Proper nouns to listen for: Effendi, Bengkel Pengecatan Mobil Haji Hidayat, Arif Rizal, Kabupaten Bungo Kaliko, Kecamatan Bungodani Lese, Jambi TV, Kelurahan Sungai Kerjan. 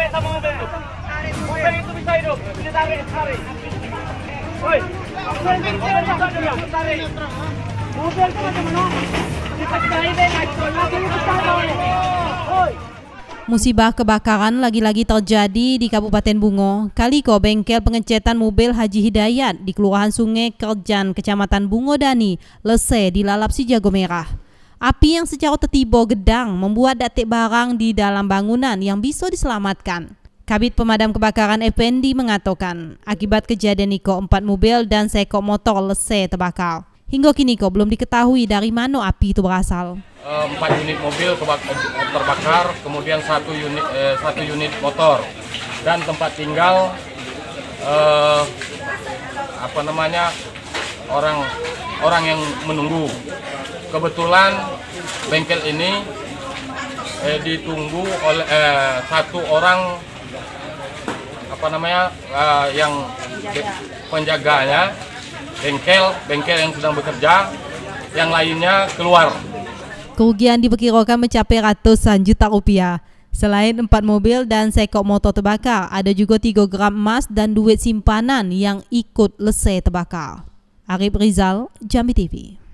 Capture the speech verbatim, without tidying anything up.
tarik sama mobil itu. Mobil itu bisa hidup. Ini tarik, tarik. Woi, mobil itu bisa hidup. Tarik. Mobil itu mana? Kita cari deh, lagi kita tarik. Woi. Musibah kebakaran lagi-lagi terjadi di Kabupaten Bungo Kaliko, Bengkel Pengecatan Mobil Haji Hidayat di Kelurahan Sungai Kerjan, Kecamatan Bungodani Lese dilalap si jago merah. Api yang secara tertiba gedang membuat datik barang di dalam bangunan yang bisa diselamatkan. Kabit Pemadam Kebakaran Effendi mengatakan, akibat kejadian Niko empat mobil dan seekor motor Lese terbakar. Hingga kini kok belum diketahui dari mana api itu berasal. Empat unit mobil terbakar, kemudian satu unit eh, satu unit motor, dan tempat tinggal eh, apa namanya orang orang yang menunggu. Kebetulan bengkel ini eh, ditunggu oleh eh, satu orang apa namanya eh, yang penjaganya. Bengkel, bengkel yang sedang bekerja, yang lainnya keluar. Kerugian diperkirakan mencapai ratusan juta rupiah. Selain empat mobil dan seekor motor terbakar, ada juga tiga gram emas dan duit simpanan yang ikut Lese terbakar. Arif Rizal, Jambi T V.